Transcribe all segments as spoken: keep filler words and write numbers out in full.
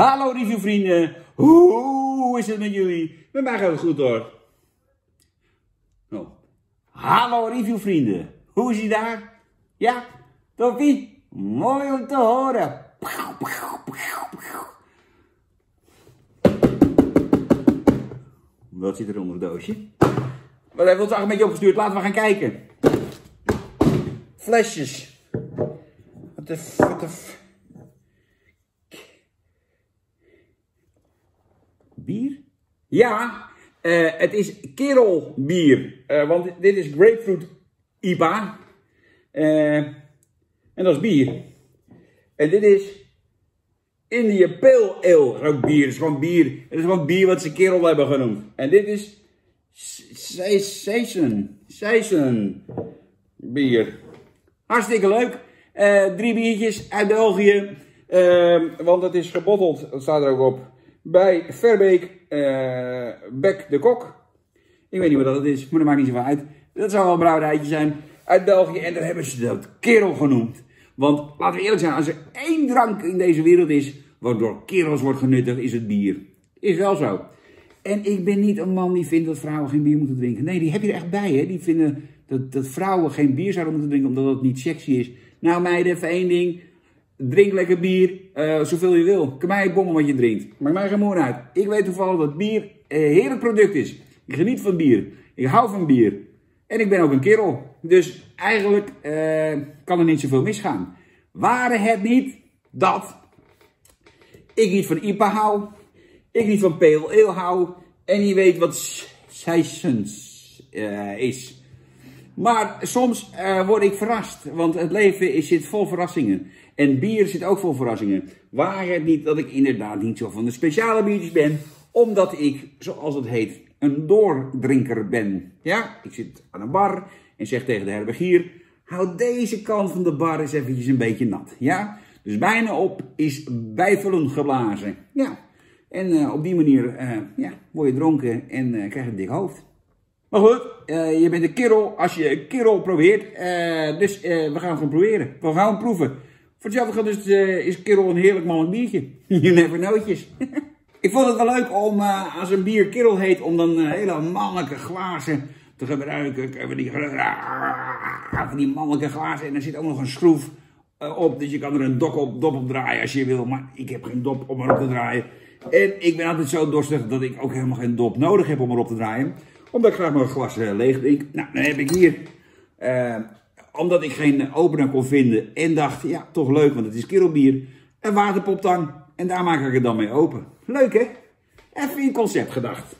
Hallo reviewvrienden, hoe, hoe is het met jullie? Met mij gaat het goed hoor. Oh. Hallo reviewvrienden, hoe is ie daar? Ja, Toppie? Mooi om te horen. Wat zit er onder het doosje? Wat hebben we ons eigenlijk een beetje opgestuurd? Laten we gaan kijken. Flesjes. Wat de f... Wat de f... Bier? Ja, uh, het is Kerel bier. Uh, want dit is grapefruit I P A. Uh, en dat is bier. En dit is India Pale Ale. Dat is ook bier. Het is gewoon bier. Het is gewoon bier wat ze Kerel hebben genoemd. En dit is Saison. Saison bier. Hartstikke leuk. Uh, drie biertjes uit België. Uh, want het is gebotteld. Dat staat er ook op. Bij Verbeek, uh, Bek de Kok. Ik weet niet wat dat is, maar dat maakt niet zoveel uit. Dat zou wel een brouwerijtje zijn uit België. En daar hebben ze dat Kerel genoemd. Want laten we eerlijk zijn, als er één drank in deze wereld is wat door kerels wordt genuttigd, is het bier. Is wel zo. En ik ben niet een man die vindt dat vrouwen geen bier moeten drinken. Nee, die heb je er echt bij. Hè? Die vinden dat, dat vrouwen geen bier zouden moeten drinken omdat het niet sexy is. Nou meiden, even één ding. Drink lekker bier, uh, zoveel je wil. Kan mij bommen wat je drinkt. Maakt mij geen moer uit. Ik weet toevallig dat bier een heerlijk product is. Ik geniet van bier. Ik hou van bier. En ik ben ook een kerel. Dus eigenlijk uh, kan er niet zoveel misgaan. Ware het niet dat ik niet van I P A hou. Ik niet van Pale Ale hou. En je weet wat Saisons uh, is. Maar soms uh, word ik verrast, want het leven is, zit vol verrassingen. En bier zit ook vol verrassingen. Waar het niet dat ik inderdaad niet zo van de speciale biertjes ben, omdat ik, zoals het heet, een doordrinker ben. Ja, ik zit aan een bar en zeg tegen de herbergier, hou deze kant van de bar eens eventjes een beetje nat. Ja, dus bijna op is bijvullend geblazen. Ja, en uh, op die manier uh, ja, word je dronken en uh, krijg je een dik hoofd. Maar goed, uh, je bent een kerel als je een kerel probeert. Uh, dus uh, we gaan het gewoon proberen. We gaan het proeven. Voor hetzelfde geld dus, uh, is kerel een heerlijk mannelijk biertje. You never knowtjes. Ik vond het wel leuk om uh, als een bier kerel heet, om dan uh, hele mannelijke glazen te gebruiken. Even die, even die mannelijke glazen. En er zit ook nog een schroef uh, op. Dus je kan er een dop op, dop op draaien als je wil. Maar ik heb geen dop om erop te draaien. En ik ben altijd zo dorstig dat ik ook helemaal geen dop nodig heb om erop te draaien. Omdat ik graag mijn glas uh, leeg drink. Nou, dan heb ik hier. Uh, omdat ik geen opener kon vinden. En dacht, ja, toch leuk, want het is kerelbier. Een waterpoptang. En daar maak ik het dan mee open. Leuk, hè? Even in concept gedacht.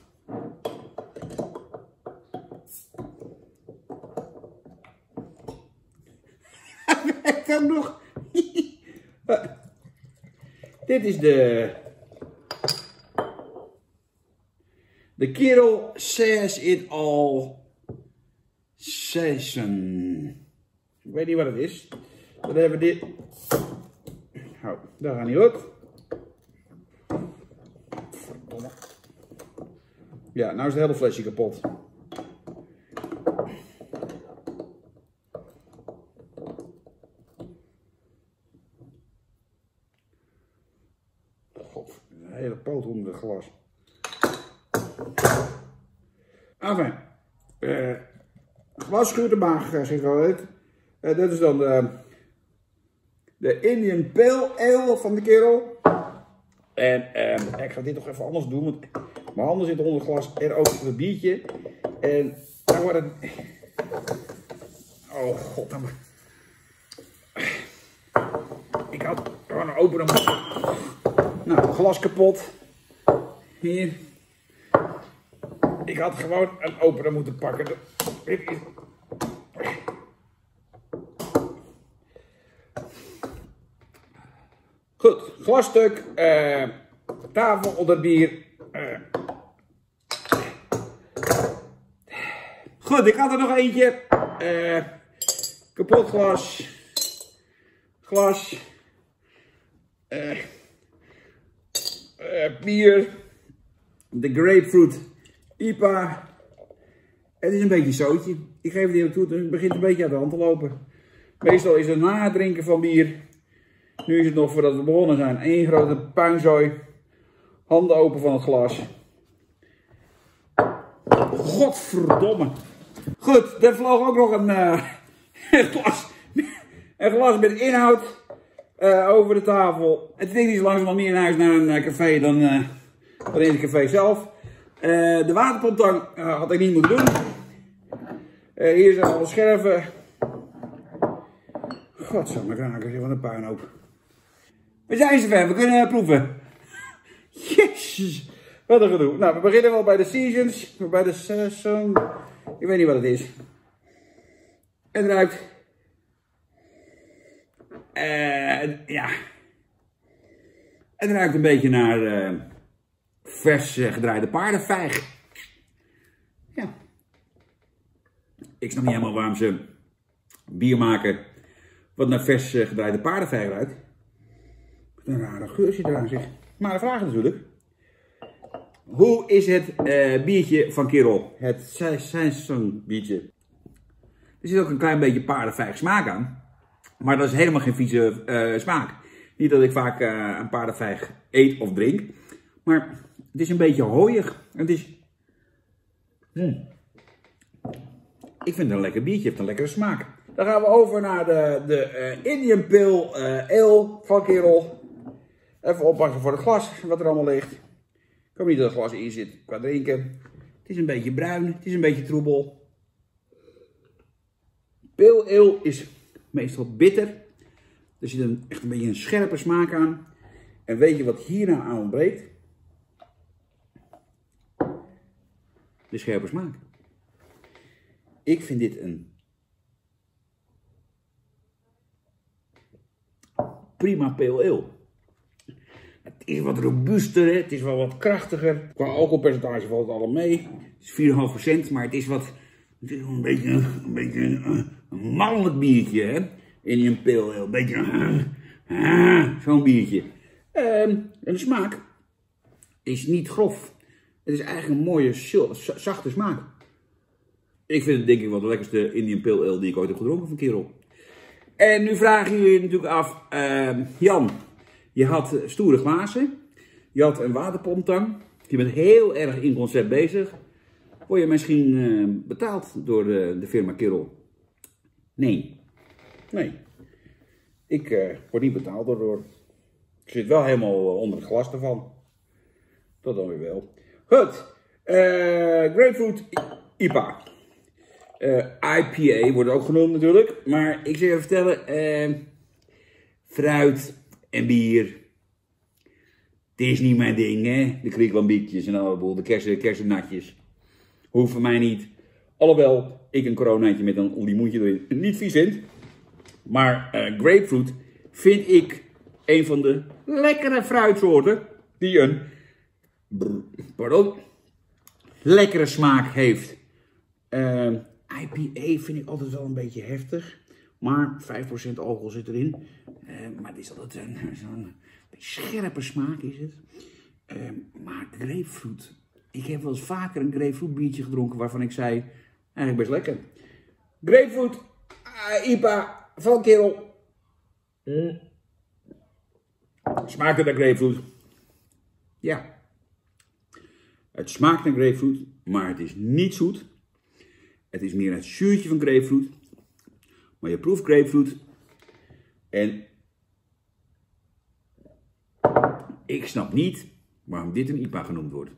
Hij werkt ook nog. Dit is de... De Kerel says it all season. Ik weet niet wat het is. Dan hebben we dit. Oh, daar gaan die op. Ja, nou is het hele flesje kapot. God, een hele poot onder het glas. Enfin, uh, glas schuurt de maag, zeg ik al uit. Uh, dat is dan de, de Indian Pale Ale van de Kerel. En uh, ik ga dit toch even anders doen, want mijn handen zitten onder het glas en ook het biertje. En daar wordt het... Oh god, dan... Ik had gewoon een opener. Nou, het glas kapot. Hier. Ik had gewoon een opener moeten pakken. Dit is... Goed, glasstuk, eh, tafel onder bier. Eh. Goed, ik had er nog eentje. Eh, kapot glas. Glas. Eh, eh, bier. De grapefruit I P A. Het is een beetje zootje. Ik geef het eerlijk toe, het begint een beetje uit de hand te lopen. Meestal is het na het drinken van bier. Nu is het nog, voordat we begonnen zijn, één grote puinzooi. Handen open van het glas. Godverdomme. Goed, er vloog ook nog een, uh, een, glas, een glas met inhoud uh, over de tafel. Het ding is langzaam nog meer in huis naar een café dan, uh, dan in het café zelf. Uh, de waterpontang uh, had ik niet moeten doen. Uh, hier zijn alle scherven. Godsamme kraken, wat een puinhoop. We zijn zover, we kunnen uh, proeven. Jezus, wat een gedoe. Nou, we beginnen wel bij de Seasons. Bij de Season. Ik weet niet wat het is. Het ruikt. Uh, ja. Het ruikt een beetje naar uh, vers uh, gedraaide paardenvijg. Ja. Ik snap niet helemaal waarom ze bier maken wat naar vers uh, gedraaide paardenvijg ruikt. Wat een rare geur zit eraan, zeg. Maar de vraag natuurlijk. Hoe is het uh, biertje van Kerel? Het Saison biertje. Er zit ook een klein beetje paardenvijg smaak aan. Maar dat is helemaal geen vieze uh, smaak. Niet dat ik vaak uh, een paardenvijg eet of drink. Maar het is een beetje hooiig. Het is... Mm. Ik vind het een lekker biertje. Het heeft een lekkere smaak. Dan gaan we over naar de, de uh, Indian Pale uh, Ale van Kerel. Even oppassen voor het glas, wat er allemaal ligt. Ik hoop niet dat het glas in zit qua drinken. Het is een beetje bruin, het is een beetje troebel. Pale ale is meestal bitter. Er zit een, echt een beetje een scherpe smaak aan. En weet je wat hierna aan ontbreekt? De scherpe smaak. Ik vind dit een prima pale ale. Het is wat robuuster, het is wel wat krachtiger. Qua alcoholpercentage valt het allemaal mee. Het is vier komma vijf procent, maar het is wat. Het is een beetje een, beetje een, een mannelijk biertje, hè? In een pil, een beetje. Uh, Zo'n biertje. Um, en de smaak is niet grof. Het is eigenlijk een mooie, zachte smaak. Ik vind het denk ik wel de lekkerste Indian Pale Ale die ik ooit heb gedronken van Kerel. En nu vragen jullie natuurlijk af, uh, Jan. Je had stoere glazen, je had een waterpomptang, je bent heel erg in concept bezig. Word je misschien uh, betaald door de, de firma Kerel? Nee. Nee. Ik uh, word niet betaald door. Ik zit wel helemaal onder het glas ervan. Dat dan weer wel. Goed. Uh, grapefruit I P A. Uh, I P A wordt ook genoemd natuurlijk. Maar ik zal je vertellen. Uh, fruit... En bier. Het is niet mijn ding, hè. De krieklambiekjes en alle boel. De kersen, kersennatjes. Hoeft voor mij niet. Alhoewel ik een coronaatje met een limoentje erin niet vies vind. Maar uh, grapefruit vind ik een van de lekkere fruitsoorten. Die een... Pardon. Lekkere smaak heeft. Uh, I P A vind ik altijd wel een beetje heftig. Maar vijf procent alcohol zit erin. Uh, maar het is altijd zo'n scherpe smaak is het. Uh, maar grapefruit. Ik heb wel eens vaker een grapefruit biertje gedronken waarvan ik zei, eigenlijk best lekker. Grapefruit uh, I P A van Kerel. Mm. Smaakt het naar grapefruit? Ja. Het smaakt naar grapefruit, maar het is niet zoet. Het is meer het zuurtje van grapefruit. Maar je proeft grapefruit. En ik snap niet waarom dit een I P A genoemd wordt.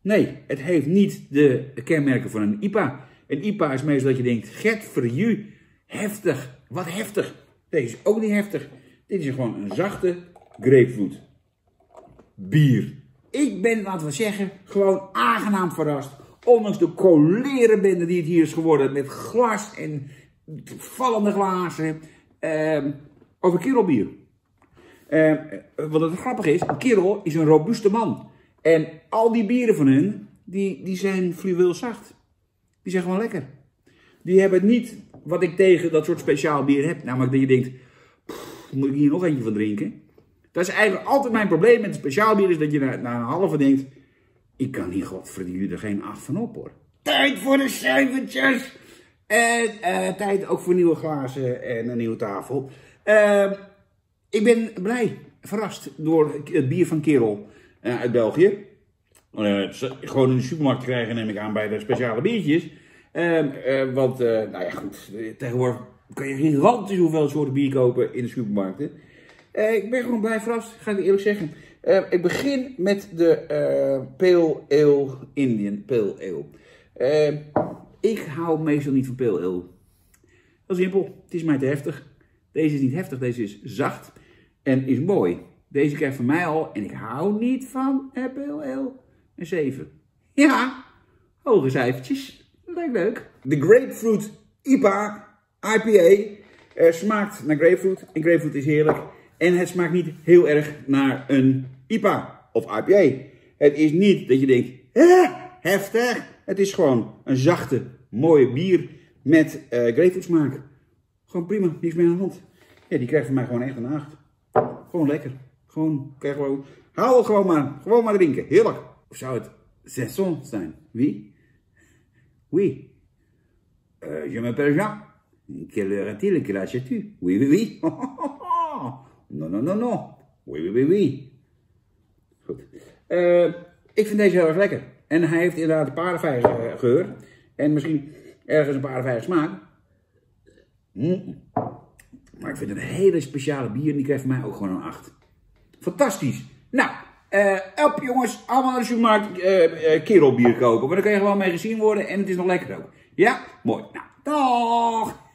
Nee, het heeft niet de kenmerken van een I P A. Een I P A is meestal dat je denkt, getverju, heftig, wat heftig. Deze is ook niet heftig. Dit is gewoon een zachte grapefruit. Bier. Ik ben, laten we zeggen, gewoon aangenaam verrast. Ondanks de cholerebende die het hier is geworden met glas en... vallende glazen. Eh, over Kerel bier. Eh, wat het grappig is. Kerel is een robuuste man. En al die bieren van hun. Die, die zijn fluweelzacht. Die zijn gewoon lekker. Die hebben niet wat ik tegen dat soort speciaal bier heb. Namelijk dat je denkt. Pff, moet ik hier nog eentje van drinken? Dat is eigenlijk altijd mijn probleem met een speciaal bier. Is dat je na, na een halve denkt. Ik kan hier godverdomme er geen acht van op hoor. Tijd voor de cijfertjes. En uh, tijd ook voor nieuwe glazen en een nieuwe tafel. Uh, ik ben blij, verrast door het bier van Kerel. uh, uit België. Uh, gewoon in de supermarkt krijgen, neem ik aan, bij de speciale biertjes. Uh, uh, want, uh, nou ja goed, tegenwoordig kan je gigantisch hoeveel soorten bier kopen in de supermarkten. Uh, ik ben gewoon blij verrast, ga ik eerlijk zeggen. Uh, ik begin met de uh, Pale Ale Indian Pale Ale. Uh, ik hou meestal niet van Pale Ale. Heel simpel, het is mij te heftig. Deze is niet heftig, deze is zacht en is mooi. Deze krijgt van mij al, en ik hou niet van uh, Pale Ale, een zeven. Ja, hoge cijfertjes, dat lijkt leuk. De Grapefruit I P A, I P A, uh, smaakt naar grapefruit en grapefruit is heerlijk. En het smaakt niet heel erg naar een I P A of I P A. Het is niet dat je denkt, hè, heftig. Het is gewoon een zachte, mooie bier met uh, grapefruit smaak. Gewoon prima, niks meer aan de hand. Ja, die krijgt van mij gewoon echt een acht. Gewoon lekker. Gewoon, krijg gewoon, haal het gewoon maar. Gewoon maar drinken, heerlijk. Of zou het Saison zijn? Wie? Oui. Oui. Uh, je m'appelle Jean. Quelle heure est-il? Quel âge as-tu? Oui, oui, oui. No, no, no, no. Oui, oui, oui, oui. Goed. Uh, ik vind deze heel erg lekker. En hij heeft inderdaad een paardenvijgengeur. En misschien ergens een paardenvijgen smaak. Mm. Maar ik vind het een hele speciale bier. En die krijgt voor mij ook gewoon een acht. Fantastisch. Nou, uh, op jongens. Allemaal naar de supermarkt uh, uh, kerel bier kopen. Maar dan kan je gewoon mee gezien worden. En het is nog lekker ook. Ja? Mooi. Nou, dag.